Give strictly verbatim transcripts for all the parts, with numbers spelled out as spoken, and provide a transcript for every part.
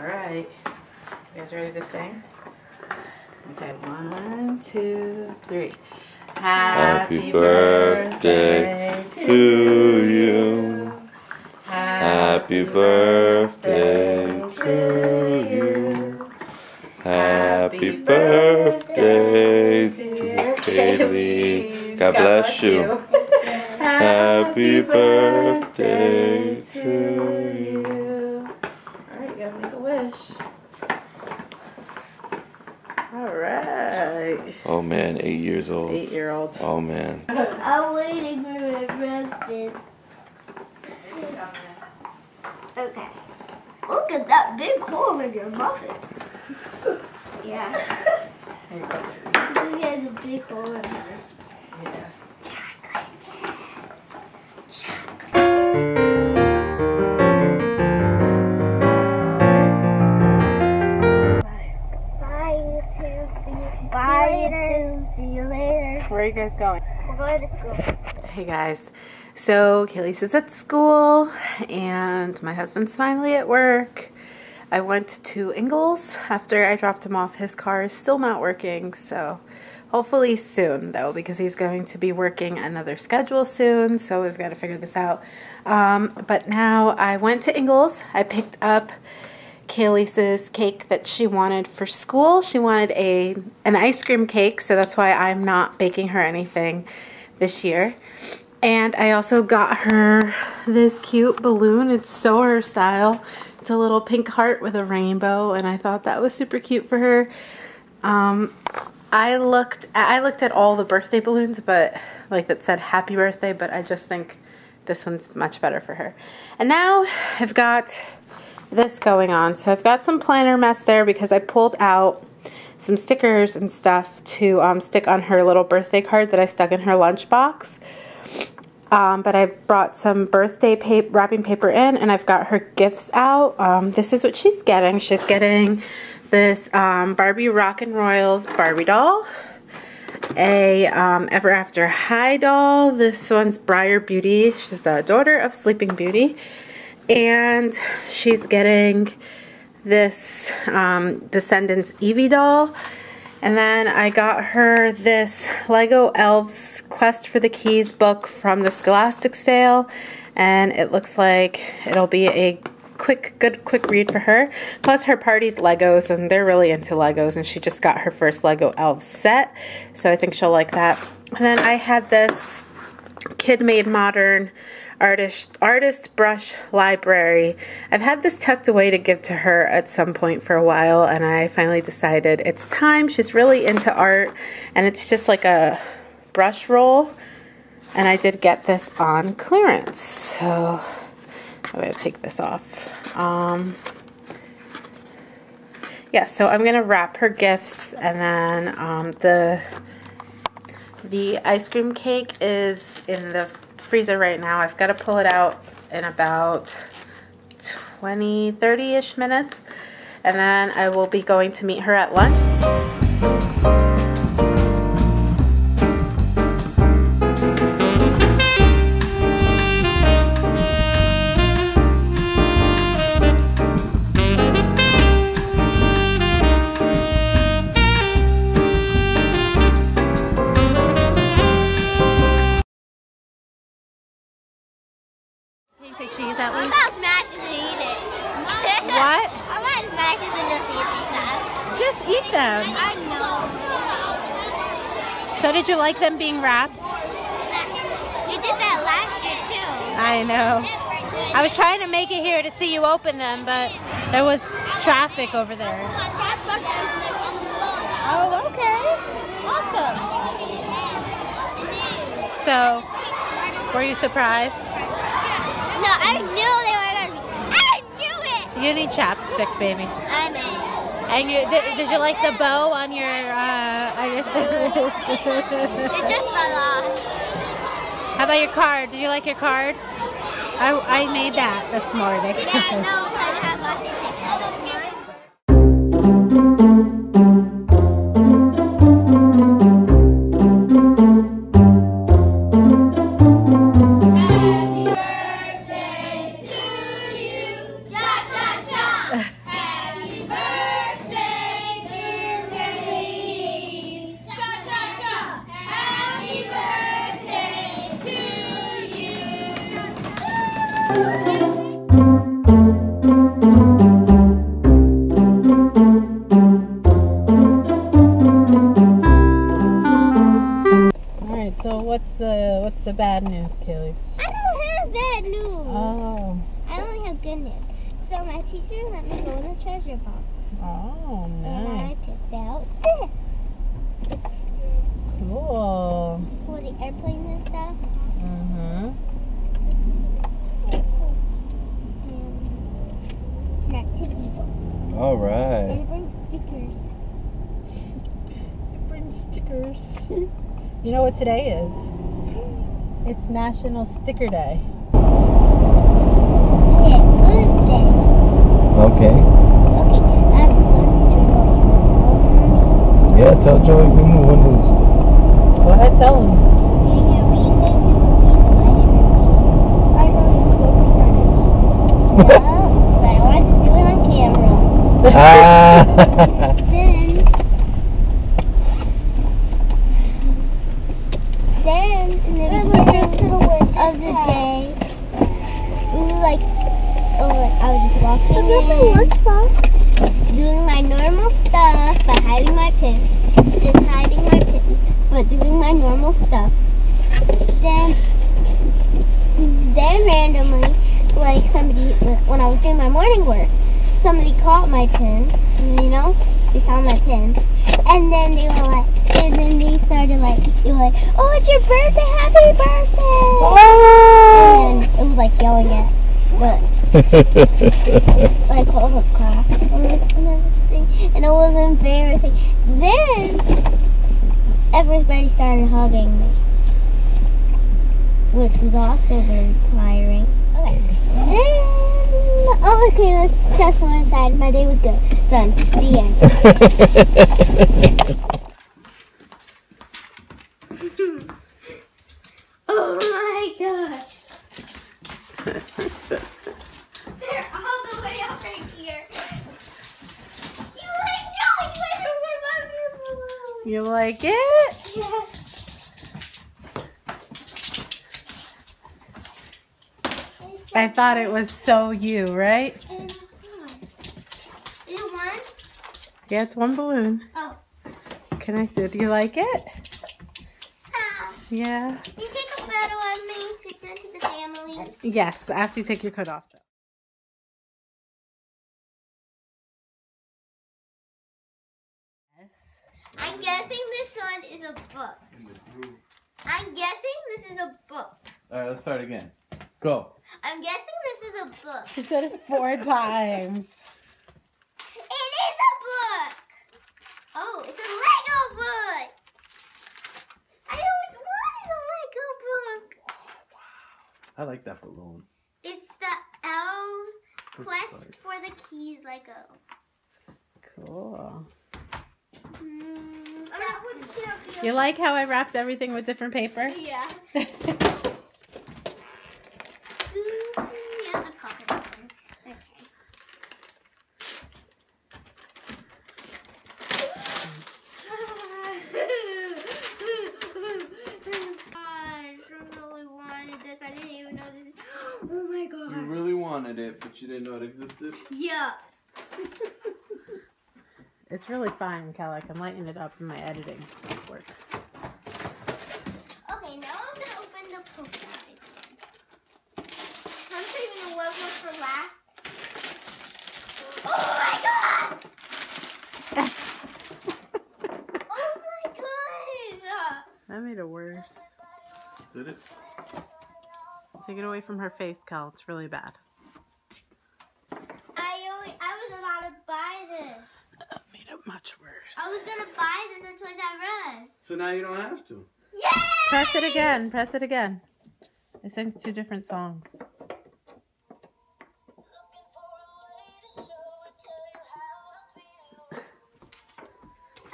Alright, you guys ready to sing? Okay, one, two, three. Happy, Happy birthday, birthday to you. Happy birthday to you. Happy birthday, dear Keillisse. God bless you. Happy birthday to you. Alright, you gotta make a wish. Alright. Oh man, eight years old. Eight year old. Oh man. I'm waiting for my breakfast. Okay. Look at that big hole in your muffin. Yeah. Here you go. This has a big hole in hers. Yeah. Where are you guys going? We're going to school. Hey guys, so Keillisse is at school and my husband's finally at work. I went to Ingles after I dropped him off. His car is still not working, so hopefully soon though, because he's going to be working another schedule soon, so we've got to figure this out. Um, but now I went to Ingles. I picked up Keillisse's cake that she wanted for school. She wanted a an ice cream cake, so that's why I'm not baking her anything this year. And I also got her this cute balloon. It's so her style. It's a little pink heart with a rainbow, and I thought that was super cute for her. Um, I looked I looked at all the birthday balloons, but like that said happy birthday, but I just think this one's much better for her. And now I've got this going on. So I've got some planner mess there because I pulled out some stickers and stuff to um, stick on her little birthday card that I stuck in her lunchbox. Um, but I brought some birthday pa wrapping paper in, and I've got her gifts out. Um, this is what she's getting. She's getting this um, Barbie Rock and Royals Barbie doll, a um, Ever After High doll. This one's Briar Beauty. She's the daughter of Sleeping Beauty. And she's getting this um, Descendants Evie doll. And then I got her this Lego Elves Quest for the Keys book from the Scholastic sale. And it looks like it'll be a quick, good, quick read for her. Plus her party's Legos, and they're really into Legos. And she just got her first Lego Elves set, so I think she'll like that. And then I had this Kid Made Modern Artist, artist brush library. I've had this tucked away to give to her at some point for a while, and I finally decided it's time. She's really into art, and it's just like a brush roll, and I did get this on clearance, so I'm gonna take this off. Um, yeah, so I'm gonna wrap her gifts, and then um, the the ice cream cake is in the freezer right now. I've got to pull it out in about twenty, thirty-ish minutes, and then I will be going to meet her at lunch. So did you like them being wrapped? You did that last year too. I know. I was trying to make it here to see you open them, but there was traffic over there. Oh, okay. Awesome. So, were you surprised? No, I knew they were gonna. I knew it! You need chapstick, baby. I know. And you, did, did you like the bow on your, uh, on your It just fell off. How about your card? Did you like your card? I, I made that this morning. She didn't know how to have lots of things. Happy birthday to you. Cha cha cha. Alright, so what's the what's the bad news, Keillisse? I don't have bad news. Oh. I only have good news. So my teacher let me go in the treasure box. Oh, nice. And I picked out this. Cool. For the airplane and stuff. Uh-huh. And it's an activity book. All right. And it brings stickers. It brings stickers. You know what today is? It's National Sticker Day. Yeah, good day. Okay. Okay, I'm going to tell Joey. Yeah, tell Joey we move on news. Go ahead, tell him. No, but I wanted to do it on camera. Ah. Then, then in the beginning of the day, we were like, oh, like I was just walking in, doing my normal stuff, but hiding my pin, just hiding my pin, but doing my normal stuff. Then, then randomly. Like somebody, when I was doing my morning work, somebody caught my pin, and you know, they saw my pin, and then they were like, and then they started like, they were like, oh, it's your birthday, happy birthday! Oh! And it was like yelling at, what? Like all the class and everything, and it was embarrassing. Then everybody started hugging me, which was also very tiring. Okay. Then, oh, okay, let's just one side. My day was good. Done. The end. Oh my gosh. They're all the way up right here. You like, no, you guys are my mom. You like it? Yes. I thought it was so you, right? Is it one? Yeah, it's one balloon. Oh. Connected. You like it? Ah. Yeah. Can you take a photo of me to send to the family? Yes, after you take your coat off, though. I'm guessing this one is a book. I'm guessing this is a book. All right, let's start again. Go. I'm guessing this is a book. She said it four times. It is a book. Oh, it's a Lego book. I always wanted a Lego book. Oh, wow. I like that balloon. It's the Elves Quest for the Keys Lego. Cool. Mm, that would still be you like how I wrapped everything with different paper? Yeah. But you didn't know it existed? Yeah. It's really fine, Kellic. I'm lighting it up in my editing. So it works. Okay, now I'm going to open the poster. I'm saving the one for last. Oh my god! Oh my gosh! That made it worse. Did it? Take it away from her face, Kel. It's really bad. Much worse. I was gonna buy this at Toys R Us. So now you don't have to. Yay! Press it again. Press it again. It sings two different songs.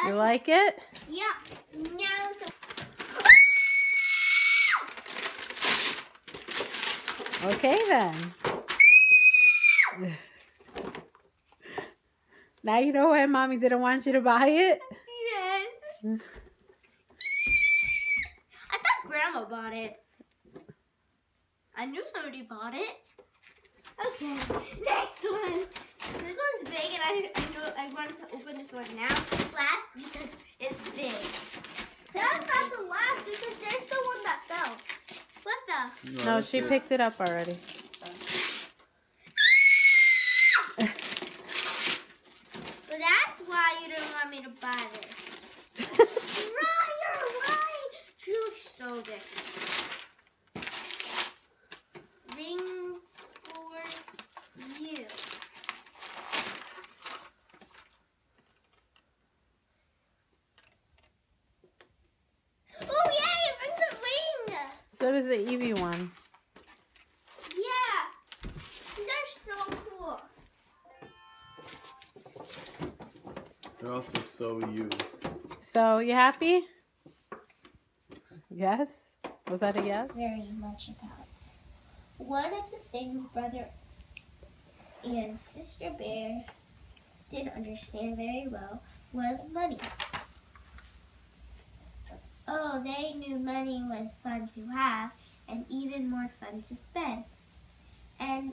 You like it? Yeah. Now it's a okay then. Now you know why Mommy didn't want you to buy it? Yes. I thought Grandma bought it. I knew somebody bought it. Okay, next one. This one's big, and I I, know, I wanted to open this one now last because it's big. That's not the last because there's the one that fell. What the? No, she picked it up already. So that's why you didn't want me to buy this. Briar, why? She looks so different. Ring for you. Oh, yay! It brings a ring! So does the Evie one. Yeah. They're so cool. They're also so you. So, you happy? Yes? Was that a yes? Very much about. One of the things brother and sister Bear didn't understand very well was money. Oh, they knew money was fun to have and even more fun to spend. And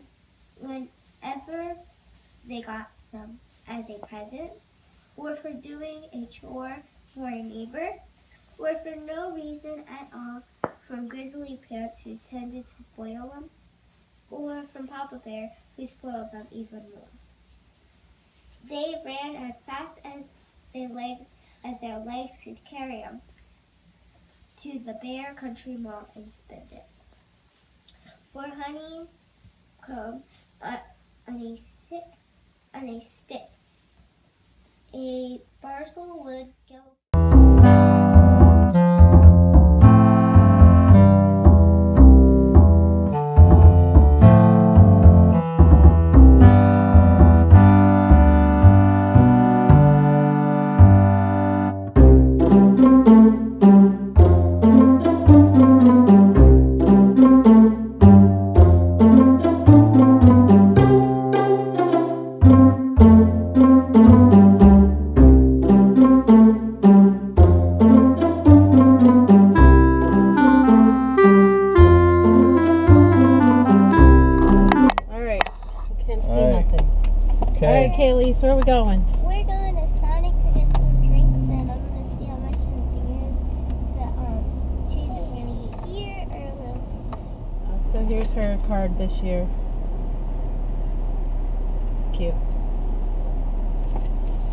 whenever they got some as a present, or for doing a chore for a neighbor, or for no reason at all, from Grizzly Bear who tended to spoil them, or from Papa Bear who spoiled them even more. They ran as fast as, they legs, as their legs could carry them to the Bear Country Mall and spend it. For honeycomb uh, on, a sick, on a stick, a parcel would go. Keillisse, where are we going? We're going to Sonic to get some drinks, and I'm going to see how much everything is to um, choose if we're going to eat here or Little Caesars. So here's her card this year. It's cute.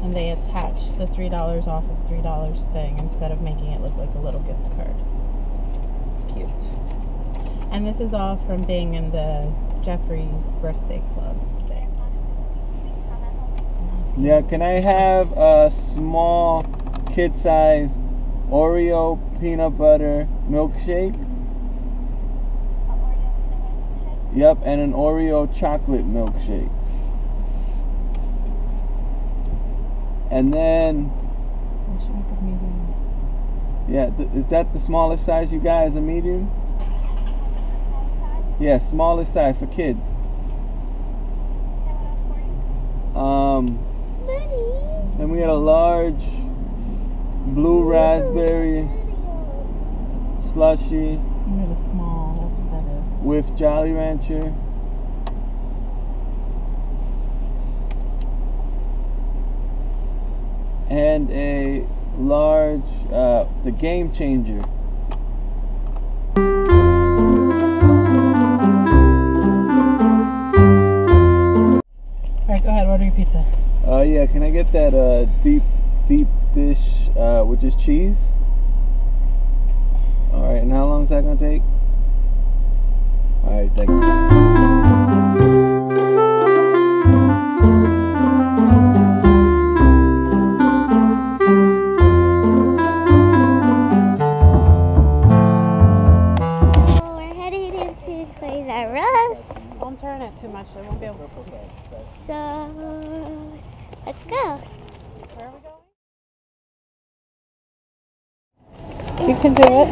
And they attach the three dollars off of three dollars thing instead of making it look like a little gift card. Cute. And this is all from being in the Jeffries birthday club. Yeah, can I have a small kid size Oreo peanut butter milkshake? Yep, and an Oreo chocolate milkshake. And then yeah, th is that the smallest size you guys, a medium? Yeah, smallest size for kids. Um And we had a large blue raspberry slushy. We had a small, that's what that is. With Jolly Rancher. And a large, uh, the Game Changer. Alright, go ahead, order your pizza. Uh, yeah, can I get that uh, deep, deep dish uh, with just cheese? All right, and how long is that gonna take? All right, thanks. You can do it.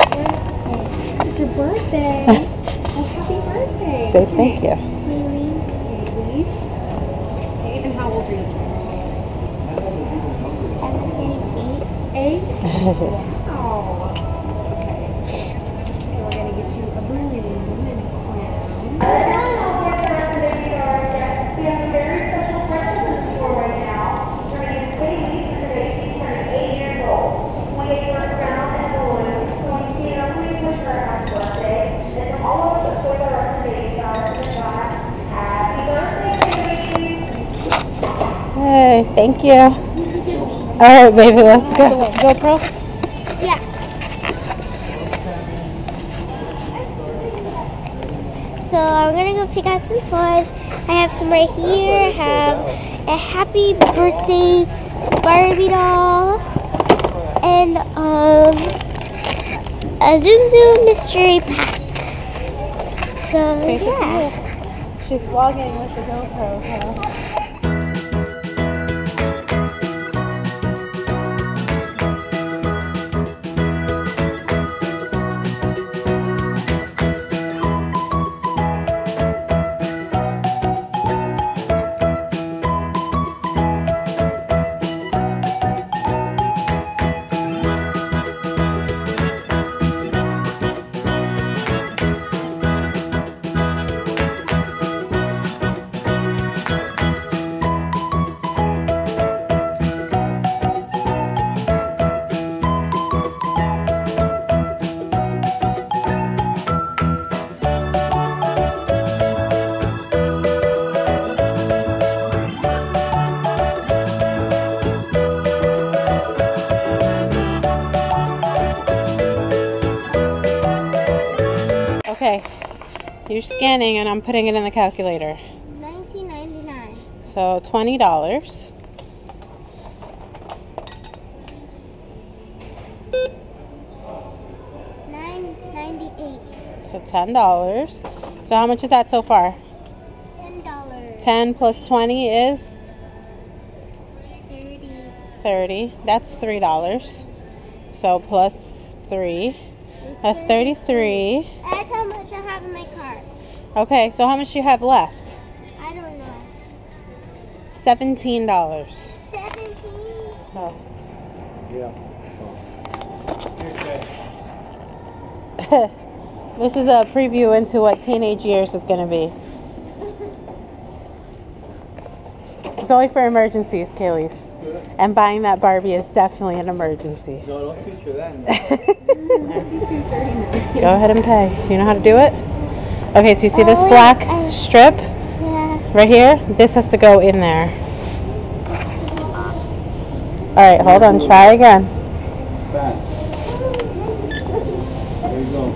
It's your birthday. Well, happy birthday. Say thank you. Keillisse. Keillisse. And how old are you? I'm eight. Eight? Wow. Okay. So we're going to get you a balloon in a minute. Yay, thank you. All right, baby, let's go. GoPro? Yeah. So I'm gonna go pick out some toys. I have some right here. I have a happy birthday Barbie doll. And um, a Zoom Zoom mystery pack. So, yeah. She's vlogging with the GoPro, huh? Okay, you're scanning and I'm putting it in the calculator. nineteen ninety-nine. So twenty dollars. nine ninety-eight. So ten dollars. So how much is that so far? ten dollars. ten plus twenty is? thirty. thirty. That's three dollars. So plus three. That's thirty-three. That's how much I have in my cart. Okay, so how much do you have left? I don't know. Seventeen dollars. Seventeen. Oh. Yeah. This is a preview into what teenage years is going to be. It's only for emergencies, Keillisse. And buying that Barbie is definitely an emergency. No, don't teach her that. Go ahead and pay. You know how to do it? Okay, so you see this black strip? Yeah. Right here? This has to go in there. Alright, hold on. Try again. There you go.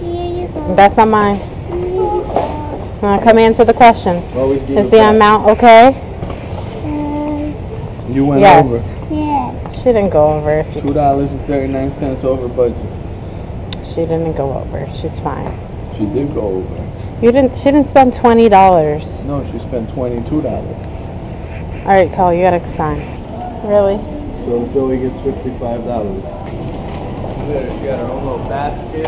Here you go. That's not mine. Now come answer the questions. Is the amount okay? You went yes. over. Yeah. She didn't go over. If you two dollars and thirty-nine cents over budget. She didn't go over. She's fine. She did go over. You didn't. She didn't spend twenty dollars. No, she spent twenty-two dollars. All right, Cole, you gotta sign. Really? So Joey gets fifty-five dollars. There, she got her own little basket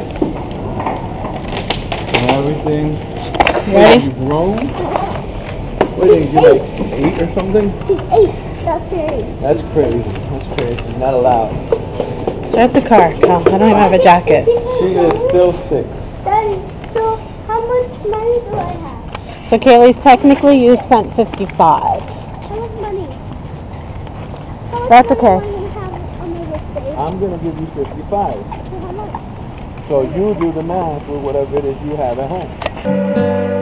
and everything. Ready? She's grown. What did you like? Eight or something? She's eight. That's crazy. That's crazy. That's crazy. She's not allowed. Start the car, Cal. I don't even have a jacket. She is still six. Daddy, so how much money do I have? So, Keillisse, technically you spent fifty-five. How much money? How much That's okay. Money have I'm going to give you fifty-five. So, how much? So, you do the math with whatever it is you have at home.